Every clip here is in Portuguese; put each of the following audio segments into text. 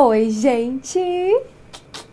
Oi, gente!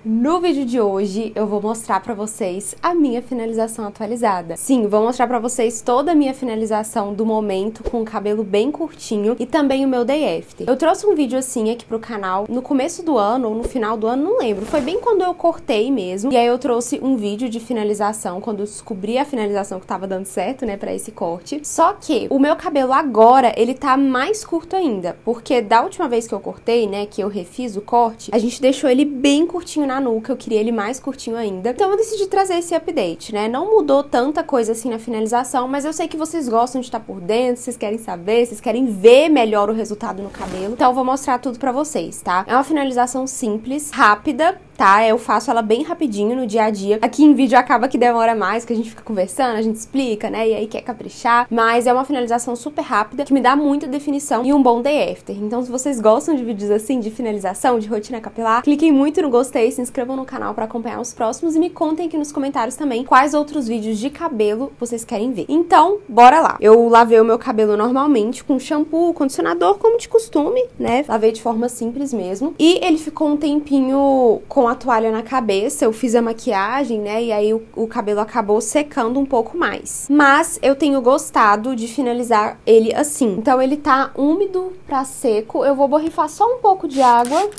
No vídeo de hoje eu vou mostrar pra vocês a minha finalização atualizada. Sim, vou mostrar pra vocês toda a minha finalização do momento com o cabelo bem curtinho e também o meu day after. Eu trouxe um vídeo assim aqui pro canal no começo do ano ou no final do ano, não lembro. Foi bem quando eu cortei mesmo. E aí eu trouxe um vídeo de finalização, quando eu descobri a finalização que tava dando certo, né, pra esse corte. Só que o meu cabelo agora, ele tá mais curto ainda, porque da última vez que eu cortei, né, que eu refiz o corte, a gente deixou ele bem curtinho na nuca, eu queria ele mais curtinho ainda. Então eu decidi trazer esse update, né? Não mudou tanta coisa assim na finalização, mas eu sei que vocês gostam de estar por dentro, vocês querem saber, vocês querem ver melhor o resultado no cabelo. Então eu vou mostrar tudo pra vocês, tá? É uma finalização simples, rápida, tá? Eu faço ela bem rapidinho no dia a dia. Aqui em vídeo acaba que demora mais, que a gente fica conversando, a gente explica, né? E aí quer caprichar. Mas é uma finalização super rápida, que me dá muita definição e um bom day after. Então se vocês gostam de vídeos assim, de finalização, de rotina capilar, cliquem muito no gostei, se inscrevam no canal pra acompanhar os próximos e me contem aqui nos comentários também quais outros vídeos de cabelo vocês querem ver. Então, bora lá! Eu lavei o meu cabelo normalmente com shampoo, condicionador, como de costume, né? Lavei de forma simples mesmo. E ele ficou um tempinho com a toalha na cabeça, eu fiz a maquiagem, né? E aí o cabelo acabou secando um pouco mais. Mas eu tenho gostado de finalizar ele assim. Então ele tá úmido pra seco. Eu vou borrifar só um pouco de água,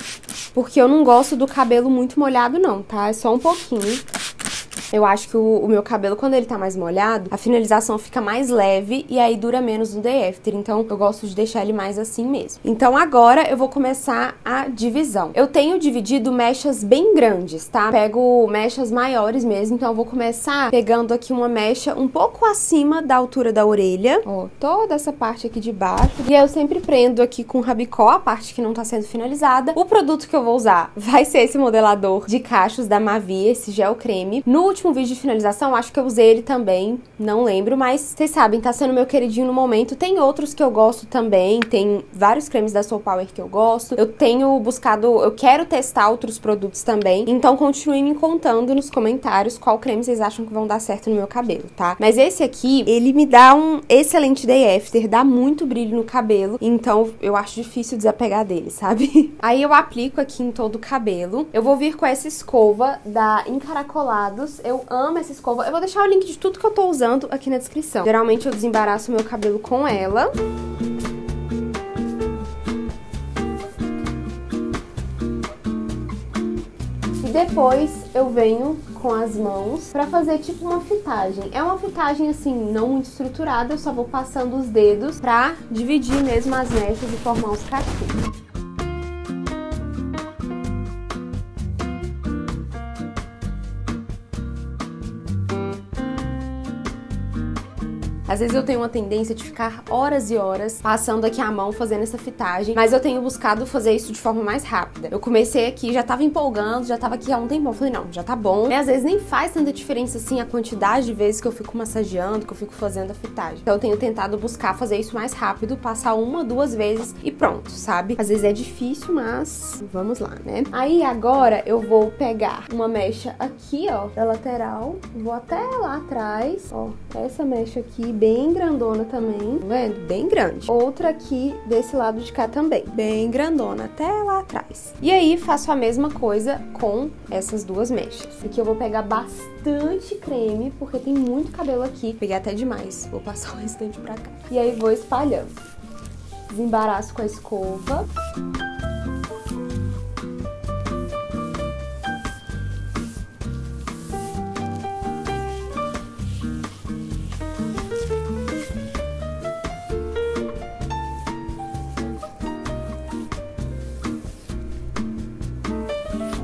porque eu não gosto do cabelo muito molhado não, tá? É só um pouquinho. Eu acho que o meu cabelo, quando ele tá mais molhado, a finalização fica mais leve e aí dura menos no day after. Então, eu gosto de deixar ele mais assim mesmo. Então, agora eu vou começar a divisão. Eu tenho dividido mechas bem grandes, tá? Pego mechas maiores mesmo. Então, eu vou começar pegando aqui uma mecha um pouco acima da altura da orelha. Ó, toda essa parte aqui de baixo. E eu sempre prendo aqui com rabicó, a parte que não tá sendo finalizada. O produto que eu vou usar vai ser esse modelador de cachos da Mavi, esse gel creme. No último vídeo de finalização, acho que eu usei ele também, não lembro, mas vocês sabem, tá sendo meu queridinho no momento. Tem outros que eu gosto também, tem vários cremes da Soul Power que eu gosto. Eu tenho buscado, eu quero testar outros produtos também, então continuem me contando nos comentários qual creme vocês acham que vão dar certo no meu cabelo, tá? Mas esse aqui, ele me dá um excelente day after, dá muito brilho no cabelo, então eu acho difícil desapegar dele, sabe? Aí eu aplico aqui em todo o cabelo. Eu vou vir com essa escova da Encaracolados. Eu amo essa escova. Eu vou deixar o link de tudo que eu tô usando aqui na descrição. Geralmente eu desembaraço meu cabelo com ela. E depois eu venho com as mãos pra fazer tipo uma fitagem. É uma fitagem assim, não muito estruturada. Eu só vou passando os dedos pra dividir mesmo as mechas e formar os cachinhos. Às vezes eu tenho uma tendência de ficar horas e horas passando aqui a mão fazendo essa fitagem, mas eu tenho buscado fazer isso de forma mais rápida. Eu comecei aqui, já tava empolgando, já tava aqui há um tempão, falei, não, já tá bom. E às vezes nem faz tanta diferença assim a quantidade de vezes que eu fico massageando, que eu fico fazendo a fitagem. Então eu tenho tentado buscar fazer isso mais rápido, passar uma, duas vezes e pronto, sabe? Às vezes é difícil, mas vamos lá, né? Aí agora eu vou pegar uma mecha aqui, ó, da lateral, vou até lá atrás, ó, essa mecha aqui, bem grandona também, tá vendo? Bem grande. Outra aqui desse lado de cá também, bem grandona, até lá atrás. E aí faço a mesma coisa com essas duas mechas. Aqui eu vou pegar bastante creme, porque tem muito cabelo aqui. Peguei até demais, vou passar o restante pra cá. E aí vou espalhando. Desembaraço com a escova.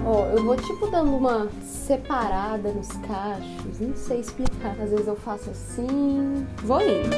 Ó, eu vou tipo dando uma separada nos cachos, não sei explicar. Às vezes eu faço assim, vou indo.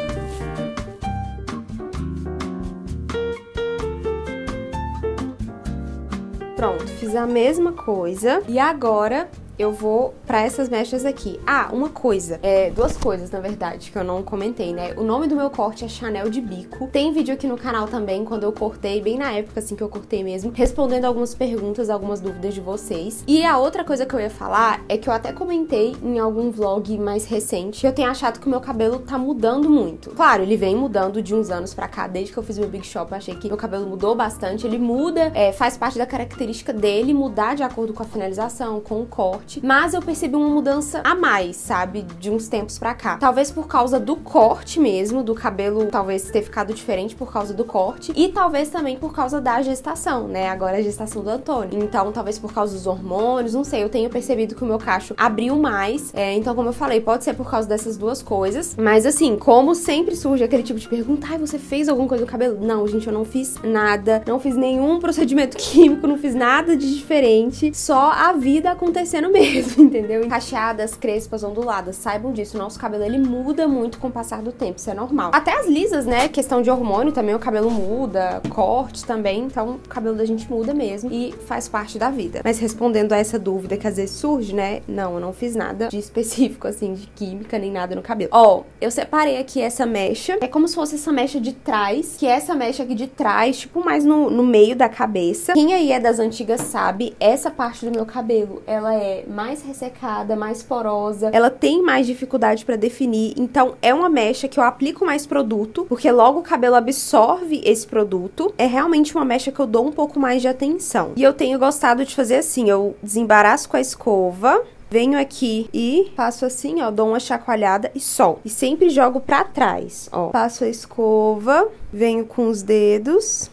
Pronto, fiz a mesma coisa e agora eu vou pra essas mechas aqui. Ah, uma coisa, duas coisas na verdade que eu não comentei, né? O nome do meu corte é Chanel de Bico. Tem vídeo aqui no canal também, quando eu cortei, bem na época assim que eu cortei mesmo, respondendo algumas perguntas, algumas dúvidas de vocês. E a outra coisa que eu ia falar é que eu até comentei em algum vlog mais recente que eu tenho achado que o meu cabelo tá mudando muito. Claro, ele vem mudando de uns anos pra cá, desde que eu fiz meu Big Shop, eu achei que meu cabelo mudou bastante. Ele muda, faz parte da característica dele mudar de acordo com a finalização, com o corte, mas eu percebi uma mudança a mais, sabe, de uns tempos pra cá. Talvez por causa do corte mesmo, do cabelo talvez ter ficado diferente por causa do corte, e talvez também por causa da gestação, né? Agora é a gestação do Antônio. Então, talvez por causa dos hormônios, não sei, eu tenho percebido que o meu cacho abriu mais, então como eu falei, pode ser por causa dessas duas coisas, mas assim, como sempre surge aquele tipo de pergunta, ai, você fez alguma coisa no cabelo? Não, gente, eu não fiz nada, não fiz nenhum procedimento químico, não fiz nada de diferente, só a vida acontecendo mesmo, entendeu? Cacheadas, crespas, onduladas, saibam disso, o nosso cabelo ele muda muito com o passar do tempo, isso é normal. Até as lisas, né, questão de hormônio também, o cabelo muda, corte também, então o cabelo da gente muda mesmo e faz parte da vida. Mas respondendo a essa dúvida que às vezes surge, né, não, eu não fiz nada de específico, assim, de química, nem nada no cabelo. Ó, eu separei aqui essa mecha, é como se fosse essa mecha de trás, que é essa mecha aqui de trás, tipo mais no meio da cabeça. Quem aí é das antigas sabe, essa parte do meu cabelo, ela é mais ressecada, mais porosa, ela tem mais dificuldade pra definir, então é uma mecha que eu aplico mais produto, porque logo o cabelo absorve esse produto. É realmente uma mecha que eu dou um pouco mais de atenção. E eu tenho gostado de fazer assim, eu desembaraço com a escova, venho aqui e faço assim, ó, dou uma chacoalhada e solto. E sempre jogo pra trás, ó. Passo a escova, venho com os dedos,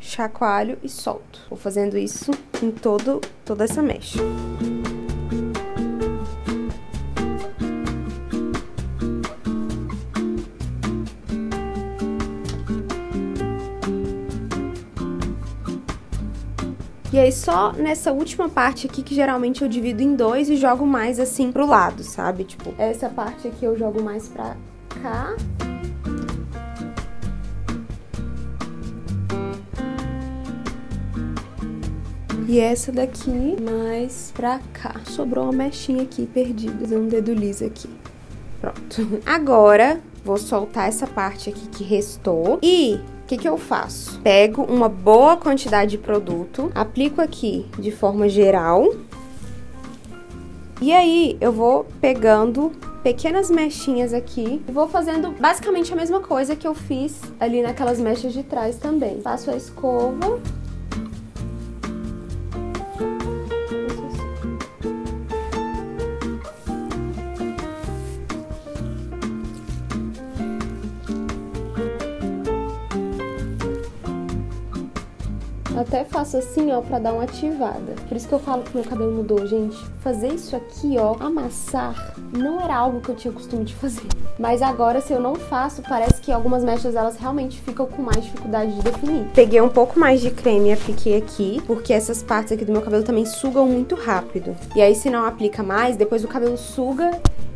chacoalho e solto. Vou fazendo isso em toda essa mecha. E aí só nessa última parte aqui que geralmente eu divido em dois e jogo mais assim pro lado, sabe? Tipo, essa parte aqui eu jogo mais pra cá. E essa daqui mais pra cá. Sobrou uma mechinha aqui perdida, fazer um dedo liso aqui. Pronto. Agora vou soltar essa parte aqui que restou e... o que que eu faço? Pego uma boa quantidade de produto, aplico aqui de forma geral, e aí eu vou pegando pequenas mechinhas aqui e vou fazendo basicamente a mesma coisa que eu fiz ali naquelas mechas de trás também. Passo a escova... até faço assim, ó, pra dar uma ativada. Por isso que eu falo que meu cabelo mudou, gente. Fazer isso aqui, ó, amassar, não era algo que eu tinha costume de fazer. Mas agora, se eu não faço, parece que algumas mechas, elas realmente ficam com mais dificuldade de definir. Peguei um pouco mais de creme e apliquei aqui, porque essas partes aqui do meu cabelo também sugam muito rápido. E aí, se não aplica mais, depois o cabelo suga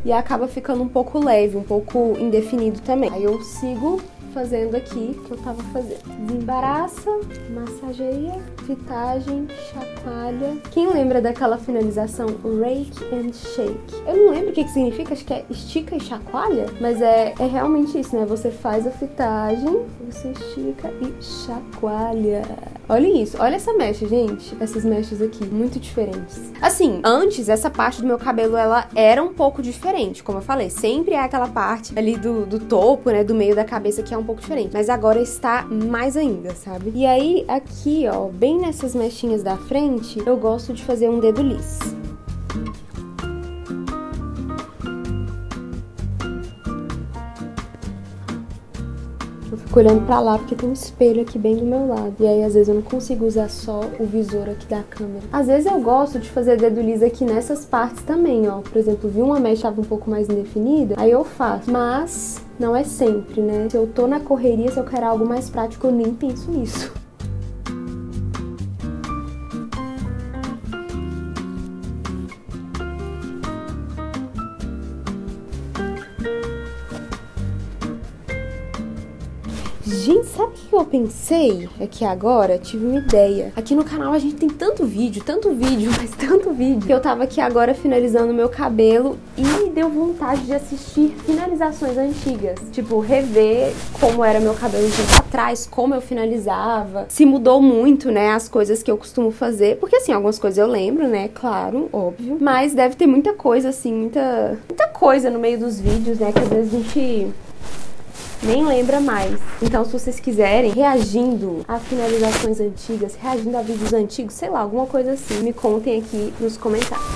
e acaba ficando um pouco leve, um pouco indefinido também. Aí eu sigo... fazendo aqui que eu tava fazendo. Desembaraça, massageia, fitagem, chacoalha. Quem lembra daquela finalização rake and shake? Eu não lembro o que que significa, acho que é estica e chacoalha, mas é realmente isso, né? Você faz a fitagem, você estica e chacoalha. Olhem isso, olha essa mecha, gente. Essas mechas aqui, muito diferentes. Assim, antes, essa parte do meu cabelo, ela era um pouco diferente, como eu falei. Sempre é aquela parte ali do topo, né? Do meio da cabeça que é um pouco diferente, mas agora está mais ainda, sabe? E aí, aqui, ó, bem nessas mechinhas da frente, eu gosto de fazer um dedo liso. Eu fico olhando pra lá porque tem um espelho aqui bem do meu lado. E aí, às vezes, eu não consigo usar só o visor aqui da câmera. Às vezes, eu gosto de fazer dedo liso aqui nessas partes também, ó. Por exemplo, vi uma mecha um pouco mais indefinida, aí eu faço. Mas não é sempre, né? Se eu tô na correria, se eu quero algo mais prático, eu nem penso nisso. Gente, sabe o que eu pensei aqui agora? Tive uma ideia. Aqui no canal a gente tem tanto vídeo, que eu tava aqui agora finalizando o meu cabelo e me deu vontade de assistir finalizações antigas. Tipo, rever como era meu cabelo um tempo atrás, como eu finalizava. Se mudou muito, né, as coisas que eu costumo fazer. Porque, assim, algumas coisas eu lembro, né, claro, óbvio. Mas deve ter muita coisa, assim, muita coisa no meio dos vídeos, né, que às vezes a gente nem lembra mais. Então, se vocês quiserem, reagindo a finalizações antigas, reagindo a vídeos antigos, sei lá, alguma coisa assim, me contem aqui nos comentários.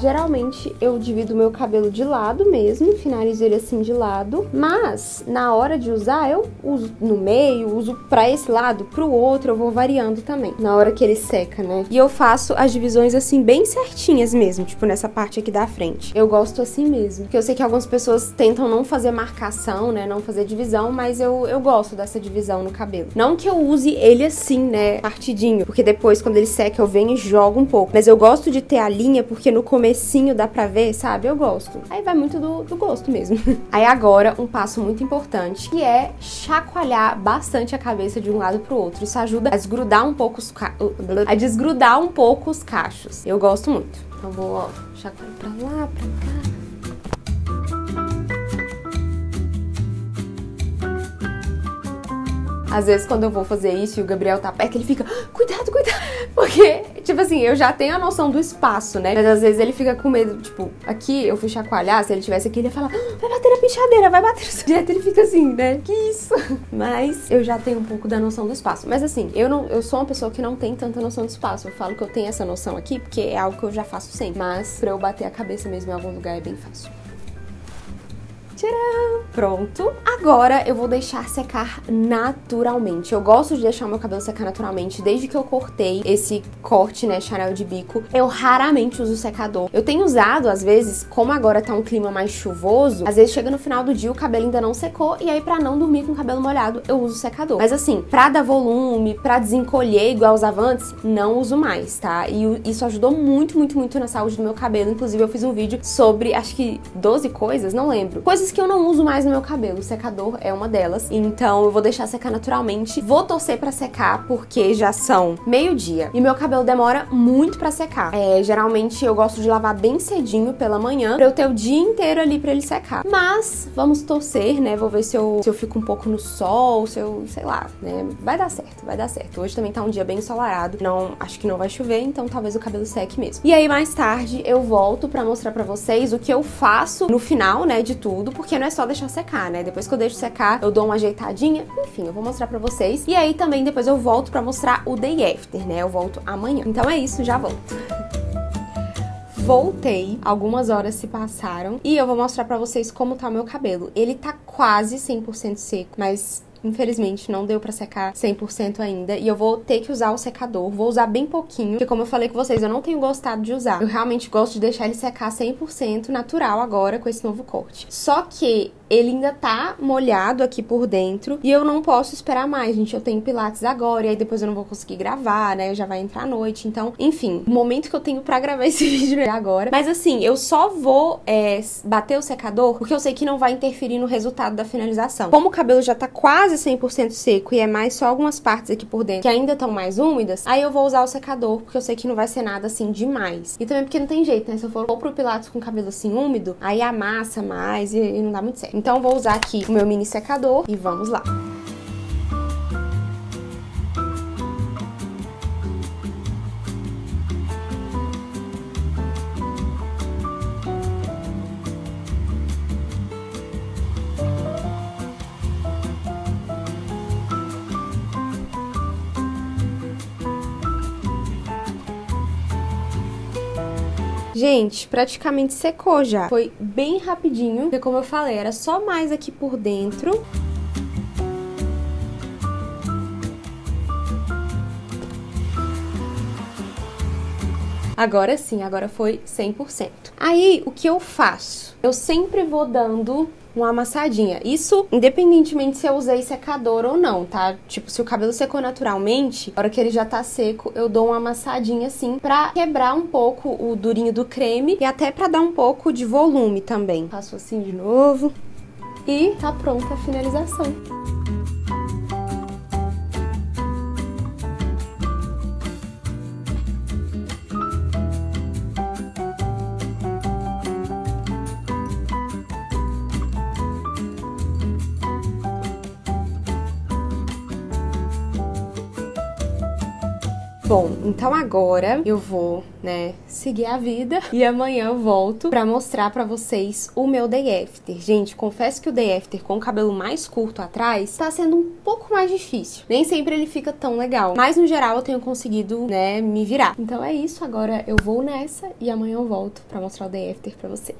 Geralmente eu divido meu cabelo de lado mesmo, finalizo ele assim de lado, mas na hora de usar eu uso no meio, uso pra esse lado, pro outro, eu vou variando também, na hora que ele seca, né? E eu faço as divisões assim bem certinhas mesmo, tipo nessa parte aqui da frente. Eu gosto assim mesmo, porque eu sei que algumas pessoas tentam não fazer marcação, né, não fazer divisão, mas eu gosto dessa divisão no cabelo. Não que eu use ele assim, né, partidinho, porque depois quando ele seca eu venho e jogo um pouco, mas eu gosto de ter a linha porque no começo dá pra ver, sabe? Eu gosto. Aí vai muito do gosto mesmo. Aí agora, um passo muito importante, que é chacoalhar bastante a cabeça de um lado pro outro. Isso ajuda a desgrudar um pouco os cachos. Eu gosto muito. Então vou, ó, chacoalhar pra lá, pra cá. Às vezes quando eu vou fazer isso e o Gabriel tá perto, ele fica, cuidado, cuidado, porque, tipo assim, eu já tenho a noção do espaço, né? Mas às vezes ele fica com medo, tipo, aqui eu fui chacoalhar, se ele tivesse aqui ele ia falar, vai bater na penteadeira, vai bater no direto, ele fica assim, né? Que isso? Mas eu já tenho um pouco da noção do espaço. Mas assim, eu sou uma pessoa que não tem tanta noção do espaço, eu falo que eu tenho essa noção aqui porque é algo que eu já faço sempre, mas pra eu bater a cabeça mesmo em algum lugar é bem fácil. Tcharam! Pronto. Agora eu vou deixar secar naturalmente. Eu gosto de deixar meu cabelo secar naturalmente desde que eu cortei esse corte, né, Chanel de bico. Eu raramente uso secador. Eu tenho usado, às vezes, como agora tá um clima mais chuvoso, às vezes chega no final do dia o cabelo ainda não secou e aí pra não dormir com o cabelo molhado, eu uso secador. Mas assim, pra dar volume, pra desencolher igual usava antes, não uso mais, tá? E isso ajudou muito, muito, muito na saúde do meu cabelo. Inclusive eu fiz um vídeo sobre, acho que 12 coisas, não lembro. Coisas que eu não uso mais no meu cabelo, o secador é uma delas, então eu vou deixar secar naturalmente, vou torcer pra secar porque já são meio-dia e meu cabelo demora muito pra secar. Geralmente eu gosto de lavar bem cedinho pela manhã, pra eu ter o dia inteiro ali pra ele secar, mas vamos torcer, né, vou ver se eu fico um pouco no sol, se eu, sei lá, né, vai dar certo, hoje também tá um dia bem ensolarado, não, acho que não vai chover, então talvez o cabelo seque mesmo. E aí mais tarde eu volto pra mostrar pra vocês o que eu faço no final, né, de tudo, porque não é só deixar secar, né? Depois que eu deixo secar, eu dou uma ajeitadinha. Enfim, eu vou mostrar pra vocês. E aí também depois eu volto pra mostrar o day after, né? Eu volto amanhã. Então é isso, já volto. Voltei, algumas horas se passaram e eu vou mostrar pra vocês como tá o meu cabelo. Ele tá quase 100% seco, mas infelizmente não deu pra secar 100% ainda. E eu vou ter que usar o secador. Vou usar bem pouquinho, porque como eu falei com vocês, eu não tenho gostado de usar. Eu realmente gosto de deixar ele secar 100% natural agora com esse novo corte. Só que ele ainda tá molhado aqui por dentro e eu não posso esperar mais, gente. Eu tenho pilates agora e aí depois eu não vou conseguir gravar, né? Já vai entrar a noite, então, enfim, o momento que eu tenho pra gravar esse vídeo é agora. Mas assim, eu só vou bater o secador porque eu sei que não vai interferir no resultado da finalização. Como o cabelo já tá quase 100% seco e é mais só algumas partes aqui por dentro que ainda estão mais úmidas, aí eu vou usar o secador porque eu sei que não vai ser nada assim demais. E também porque não tem jeito, né? Se eu for pro pilates com o cabelo assim úmido, aí amassa mais e não dá muito certo. Então vou usar aqui o meu mini secador e vamos lá. Gente, praticamente secou já. Foi bem rapidinho, porque como eu falei, era só mais aqui por dentro. Agora sim, agora foi 100%. Aí, o que eu faço? Eu sempre vou dando uma amassadinha. Isso, independentemente se eu usei secador ou não, tá? Tipo, se o cabelo secou naturalmente, na hora que ele já tá seco, eu dou uma amassadinha assim pra quebrar um pouco o durinho do creme e até pra dar um pouco de volume também. Faço assim de novo e tá pronta a finalização. Bom, então agora eu vou, né, seguir a vida e amanhã eu volto pra mostrar pra vocês o meu day after. Gente, confesso que o day after com o cabelo mais curto atrás tá sendo um pouco mais difícil. Nem sempre ele fica tão legal, mas no geral eu tenho conseguido, né, me virar. Então é isso, agora eu vou nessa e amanhã eu volto pra mostrar o day after pra vocês.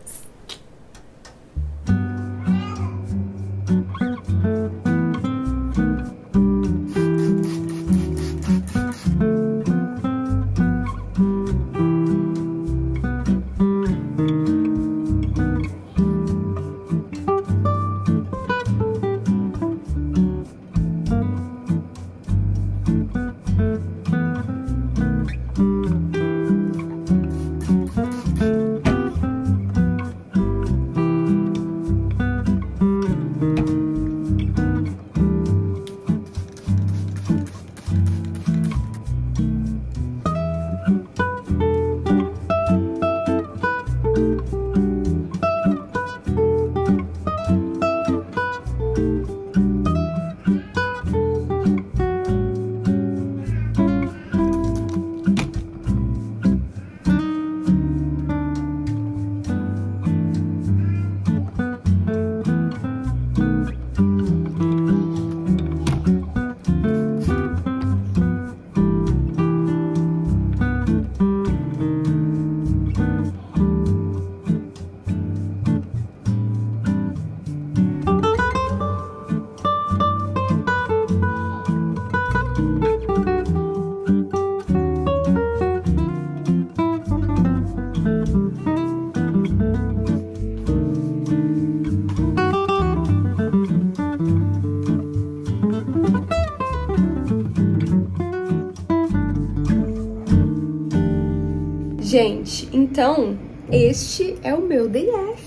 Gente, então, este é o meu day after.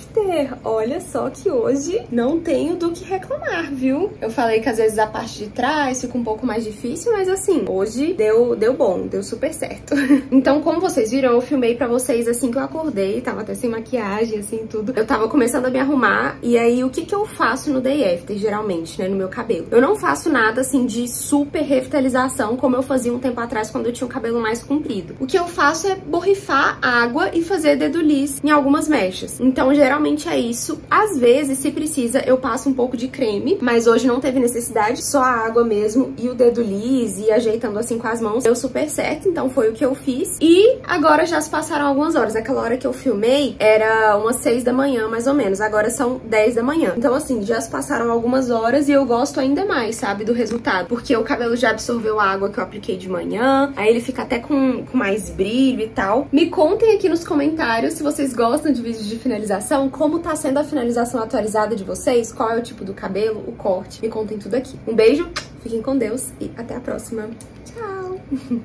Olha só que hoje não tenho do que reclamar, viu? Eu falei que às vezes a parte de trás fica um pouco mais difícil, mas assim, hoje deu bom, deu super certo. Então, como vocês viram, eu filmei pra vocês assim que eu acordei, tava até sem maquiagem, assim, tudo. Eu tava começando a me arrumar, e aí o que eu faço no day after, geralmente, né, no meu cabelo? Eu não faço nada, assim, de super revitalização, como eu fazia um tempo atrás, quando eu tinha o cabelo mais comprido. O que eu faço é borrifar água e fazer dedulhinho em algumas mechas. Então, geralmente é isso. Às vezes, se precisa, eu passo um pouco de creme, mas hoje não teve necessidade, só a água mesmo e o dedo liso e ajeitando assim com as mãos. Deu super certo, então foi o que eu fiz. E agora já se passaram algumas horas. Aquela hora que eu filmei era umas 6 da manhã, mais ou menos. Agora são 10 da manhã. Então, assim, já se passaram algumas horas e eu gosto ainda mais, sabe, do resultado. Porque o cabelo já absorveu a água que eu apliquei de manhã, aí ele fica até com mais brilho e tal. Me contem aqui nos comentários se vocês gostam de vídeos de finalização, como tá sendo a finalização atualizada de vocês, qual é o tipo do cabelo, o corte, me contem tudo aqui. Um beijo, fiquem com Deus e até a próxima. Tchau!